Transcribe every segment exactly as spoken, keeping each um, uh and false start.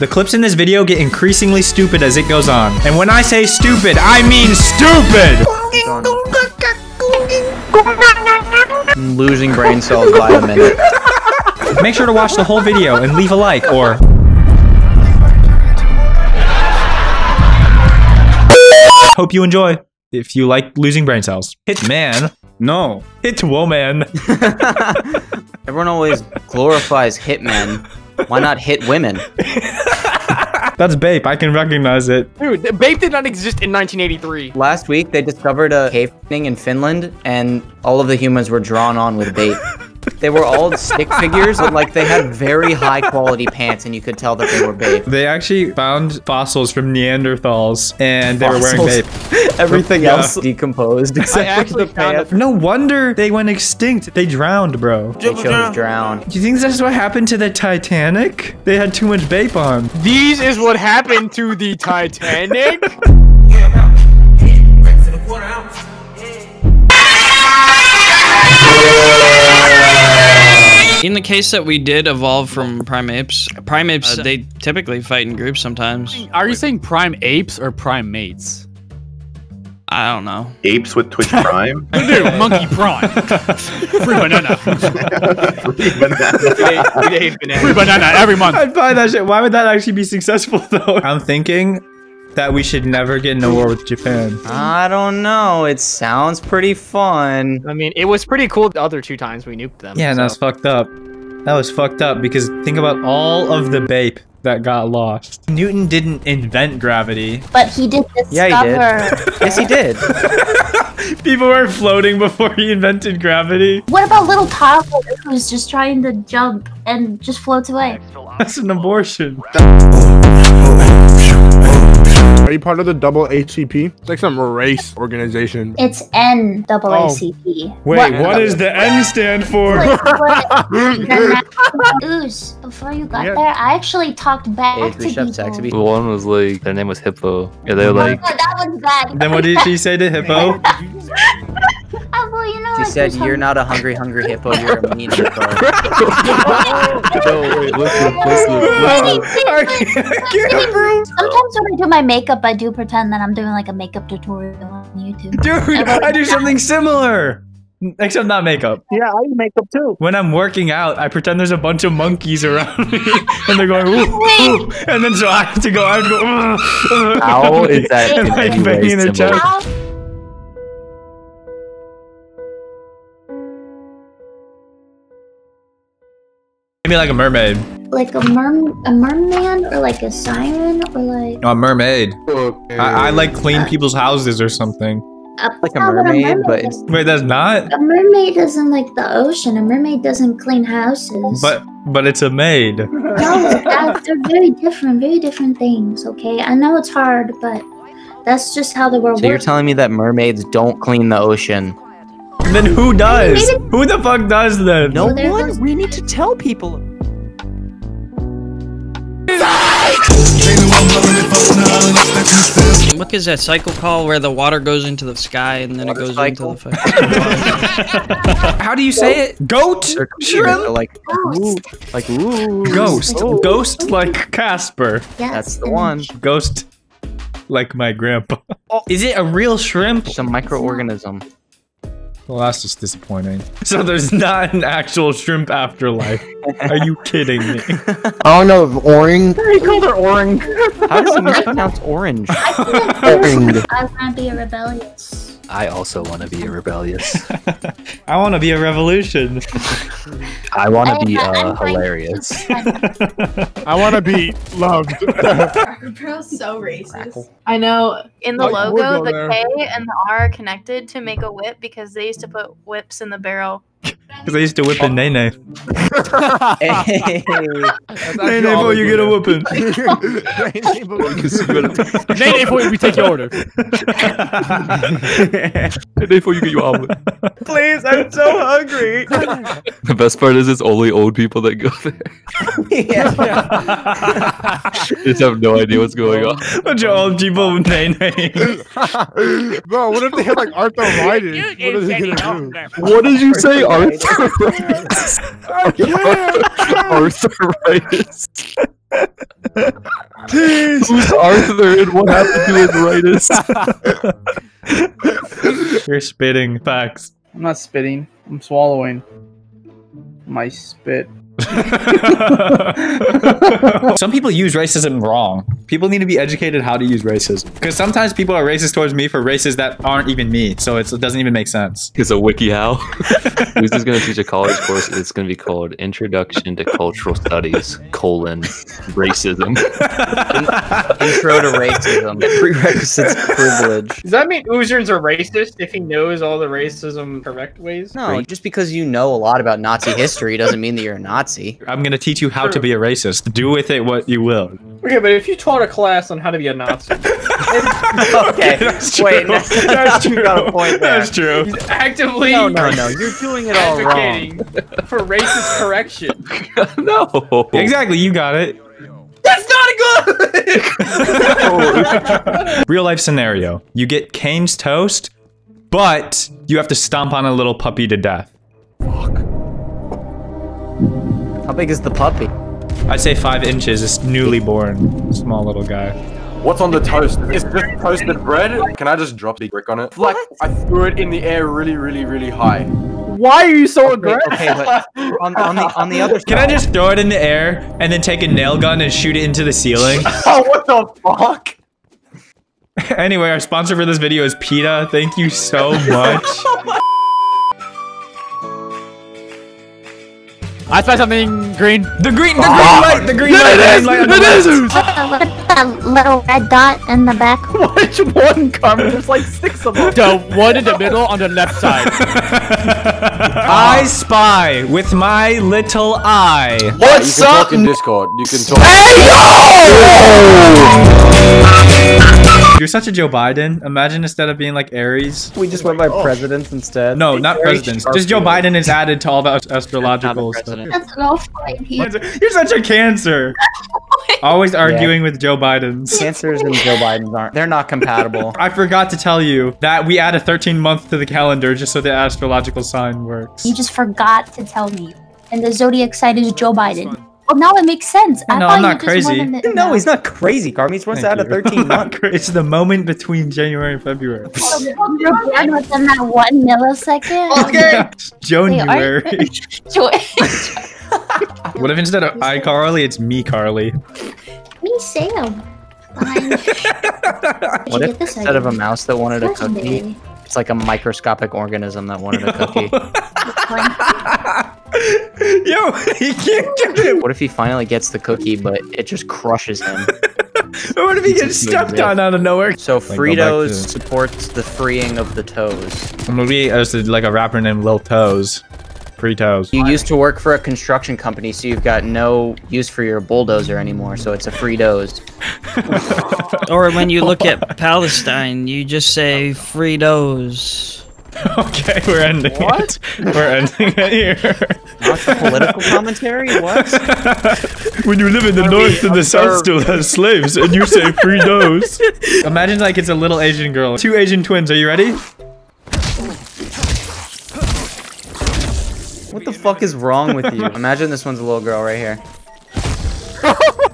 The clips in this video get increasingly stupid as it goes on. And when I say stupid, I mean stupid! I'm losing brain cells by a minute. Make sure to watch the whole video and leave a like or... Hope you enjoy. If you like losing brain cells. Hit man. No. Hit woman. Everyone always glorifies hitmen. Why not hit women? That's Bape. I can recognize it. Dude, Bape did not exist in nineteen eighty-three. Last week, they discovered a cave thing in Finland, and all of the humans were drawn on with Bape. They were all stick figures, but like they had very high quality pants, and you could tell that they were Bape. They actually found fossils from Neanderthals, and they fossils. were wearing Bape. Everything yeah. else decomposed except for the pants. No wonder they went extinct. They drowned, bro. They chose drown. Do you think that's what happened to the Titanic? They had too much Bape on. These is what happened to the Titanic. In the case that we did evolve from primates, primates, uh, they typically fight in groups sometimes. Are you like, saying prime apes or primates? I don't know. Apes with Twitch Prime? Dude, monkey prime. Free banana. Free banana. Free, free banana. Free banana every month. I'd buy that shit. Why would that actually be successful, though? I'm thinking that we should never get in a war with Japan. I don't know. It sounds pretty fun. I mean, it was pretty cool the other two times we nuked them. Yeah, so. And that was fucked up. That was fucked up because think about all of the Bape that got lost. Newton didn't invent gravity. But he did discover. Yeah, he did. Yes, he did. People were floating before he invented gravity. What about little toddler who's just trying to jump and just floats away? That's an abortion. Are you part of the double H C P? It's like some race organization. It's N double A C P. Oh. Wait, what, what does the N stand for? Ooze, before you got yeah. there, I actually talked back hey, to people. Taxi. The one was like, their name was Hippo. Yeah, they were like... Oh, no, that one's bad. Then what did she say to Hippo? Oh, well, you know, she said, you're not a hungry, hungry hippo, you're a mean hippo. No, wait, listen, listen, listen. Sometimes when I do my makeup, I do pretend that I'm doing like a makeup tutorial on YouTube. Dude, I do something similar! Except not makeup. Yeah, I do makeup too. When I'm working out, I pretend there's a bunch of monkeys around me, and they're going, ooh, ooh, and then so I have to go, I have to go, ooh, ooh. How is that? And like banging their chest. Maybe like a mermaid. Like a merm, a merman, or like a siren, or like a mermaid. Okay. I, I like clean people's houses or something. Uh, like a mermaid, a mermaid but it's... wait, that's not. A mermaid isn't like the ocean. A mermaid doesn't clean houses. But but it's a maid. No, that, they're very different, very different things. Okay, I know it's hard, but that's just how the world. So works. You're telling me that mermaids don't clean the ocean? Then who does? Who the fuck does then? No well, one. Goes... We need to tell people. What is that cycle call where the water goes into the sky and then water it goes cycle. into the fucking How do you say it? Goat? Shrimp? Like, ooh, like ooh. Ghost. Oh. Ghost like Casper. Yes. That's the one. Ghost like my grandpa. Oh. Is it a real shrimp? Some microorganism. Well, that's just disappointing. So there's not an actual shrimp afterlife. Are you kidding me? I don't know if orange. They call her orange. How does someone pronounce orange? Orange. I want to be a rebellious. I also want to be a rebellious. I want to be a revolution. I want to be uh, hilarious. I want to be loved. Our bro's so racist. I know. In the like, logo, the there. K and the R are connected to make a whip because they used to put whips in the barrel. Because I used to whip in Nene. Hey. Nene, boy, you get a whooping. Nene, boy, we take your order. Nene, boy, you get your omelet. Please, I'm so hungry. The best part is it's only old people that go there. Yeah. They just have no idea what's going on. Bunch of old people with Nene. Bro, what if they had like Arthur Ryden? What is he gonna do? What did you say? Arthur. Arthur. Arthur. Who's Arthur and what happened to his rightist? You're spitting facts. I'm not spitting. I'm swallowing my spit. Some people use racism wrong. People need to be educated how to use racism, because sometimes people are racist towards me for races that aren't even me, so it's, it doesn't even make sense. It's a wiki how. Who's just going to teach a college course? It's going to be called Introduction to Cultural Studies colon Racism. In intro to Racism. Prerequisites privilege. Does that mean Oozerns are racist if he knows all the racism correct ways? No, just because you know a lot about Nazi history doesn't mean that you're a Nazi. I'm going to teach you how to be a racist. Do with it what you will. Okay, but if you taught a class on how to be a Nazi. Okay, that's true. Wait, that's, that's, that's true. You got a point there. That's true. He's actively. No, no, no. You're doing it all wrong. For racist correction. No. Exactly. You got it. That's not good. Real life scenario: you get Kane's toast, but you have to stomp on a little puppy to death. Fuck. How big is the puppy? I'd say five inches. It's newly born, small little guy. What's on the toast? Is this toasted bread? Can I just drop the brick on it? What? Like, I threw it in the air really, really, really high. Why are you so aggressive? Okay, but on, on, the, on the other side. Can I just throw it in the air and then take a nail gun and shoot it into the ceiling? Oh, what the fuck? Anyway, our sponsor for this video is PETA. Thank you so much. I spy something green. The green, the green oh, light, the green light, is, the green light. It is. It is. The little red dot in the back. Which one, Carmen? There's like six of them. The one in the middle on the left side. I spy with my little eye. What's yeah, you can up? Talk in Discord. You can talk. Hey yo! You're such a Joe Biden. Imagine instead of being like Aries, we just went by oh. presidents instead. No, not Aries presidents. Just Joe Biden is added to all the astrological stuff. That's an all fine here. You're such a Cancer. Always arguing yeah. with Joe Biden's. Cancers and Joe Biden's aren't. They're not compatible. I forgot to tell you that we add a thirteen month to the calendar just so the astrological sign works. You just forgot to tell me. And the zodiac sign is Joe Biden. Well, now it makes sense. I no, I'm not crazy. The, no, he's not crazy, Carmen. He's supposed to add a thirteen month. It's the moment between January and February. Well, Joe within that one millisecond. Okay. Yeah. January. What if instead of iCarly, it's me, Carly? Me, Sam. What if instead of a mouse that wanted a cookie, it's like a microscopic organism that wanted a cookie? Yo, he can't get it. What if he finally gets the cookie, but it just crushes him? What if he gets stepped on out of nowhere? So Fritos to... supports the freeing of the toes. I'm gonna be like a rapper named Lil Toes. Free toes. You used to work for a construction company, so you've got no use for your bulldozer anymore, so it's a Fritos. Or when you look at Palestine, you just say Fritos. Okay, we're ending what? it. We're ending it here. Not the political commentary? What? When you live in the north and the south still has slaves, and you say free those. Imagine like it's a little Asian girl. Two Asian twins, are you ready? What the fuck is wrong with you? Imagine this one's a little girl right here.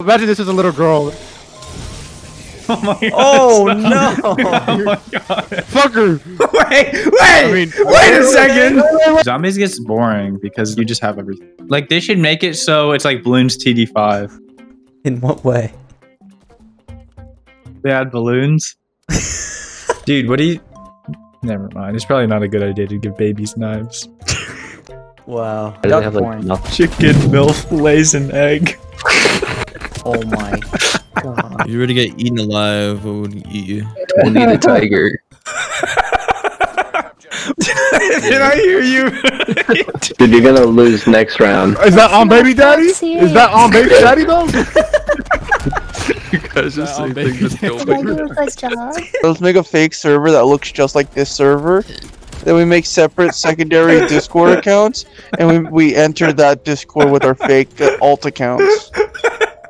Imagine this is a little girl. Oh my god. Oh no. Oh my god. Fucker. Wait, wait, I mean, wait a second. Zombies gets boring because you just have everything. Like they should make it so it's like Bloons T D five. In what way? They add balloons? Dude, what do you... Never mind. It's probably not a good idea to give babies knives. Wow. They have like nothing. Chicken, milk, lays an egg. Oh my. If you were to get eaten alive, what would eat you? Tony the tiger. Did I hear you? Dude, you're gonna lose next round. Is that on baby daddy? Is that on baby daddy though? You guys just say things that's so big. Let's make a fake server that looks just like this server. Then we make separate secondary Discord accounts, and we we enter that Discord with our fake uh, alt accounts.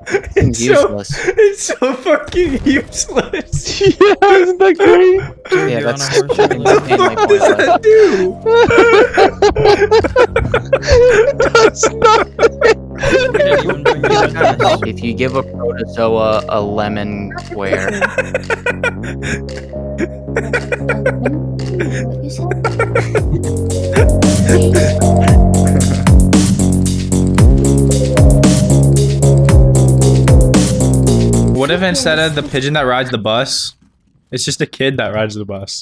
It's useless. So, it's so fucking useless. Yeah, isn't that great? Yeah, that's what that do? That's not If you give a protozoa a lemon square. What if instead of the pigeon that rides the bus, it's just a kid that rides the bus?